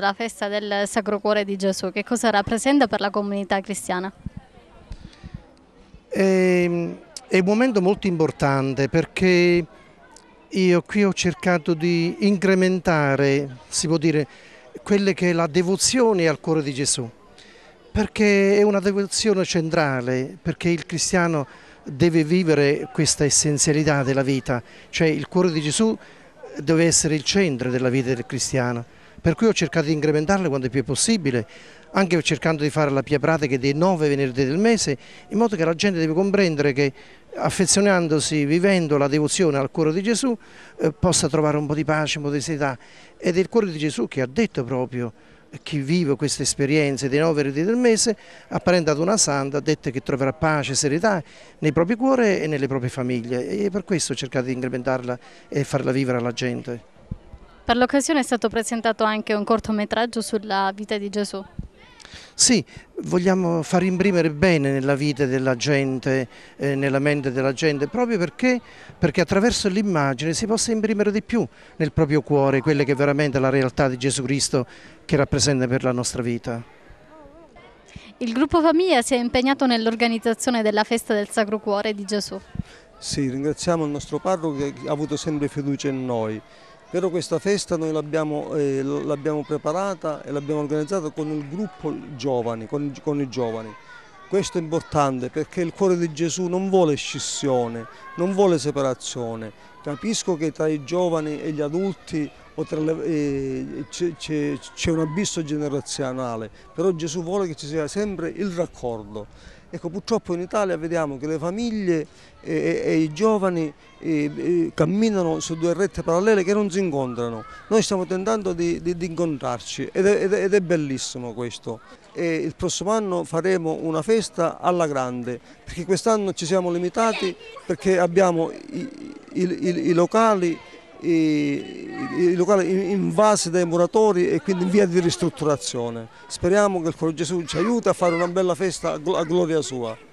La festa del Sacro Cuore di Gesù, che cosa rappresenta per la comunità cristiana? È un momento molto importante perché io qui ho cercato di incrementare, si può dire, quella che è la devozione al cuore di Gesù, perché è una devozione centrale, perché il cristiano deve vivere questa essenzialità della vita, cioè il cuore di Gesù deve essere il centro della vita del cristiano. Per cui ho cercato di incrementarle quanto più è possibile, anche cercando di fare la pia pratica dei 9 venerdì del mese, in modo che la gente deve comprendere che affezionandosi, vivendo la devozione al cuore di Gesù, possa trovare un po' di pace, un po' di serenità. Ed è il cuore di Gesù che ha detto proprio, chi vive queste esperienze dei 9 venerdì del mese, apparendo ad una santa, ha detto che troverà pace e serenità nei propri cuori e nelle proprie famiglie. E per questo ho cercato di incrementarla e farla vivere alla gente. Per l'occasione è stato presentato anche un cortometraggio sulla vita di Gesù. Sì, vogliamo far imprimere bene nella vita della gente, nella mente della gente, proprio perché attraverso l'immagine si possa imprimere di più nel proprio cuore quella che è veramente la realtà di Gesù Cristo che rappresenta per la nostra vita. Il gruppo Famiglia si è impegnato nell'organizzazione della festa del Sacro Cuore di Gesù. Sì, ringraziamo il nostro parroco che ha avuto sempre fiducia in noi. Però questa festa noi l'abbiamo preparata e l'abbiamo organizzata con il gruppo giovani, con i giovani. Questo è importante perché il cuore di Gesù non vuole scissione, non vuole separazione. Capisco che tra i giovani e gli adulti c'è un abisso generazionale, però Gesù vuole che ci sia sempre il raccordo. Ecco, purtroppo in Italia vediamo che le famiglie e i giovani camminano su due rette parallele che non si incontrano. Noi stiamo tentando di incontrarci ed è bellissimo questo. E il prossimo anno faremo una festa alla grande, perché quest'anno ci siamo limitati perché abbiamo i locali invasi dai muratori e quindi in via di ristrutturazione. Speriamo che il Cuore di Gesù ci aiuti a fare una bella festa a gloria sua.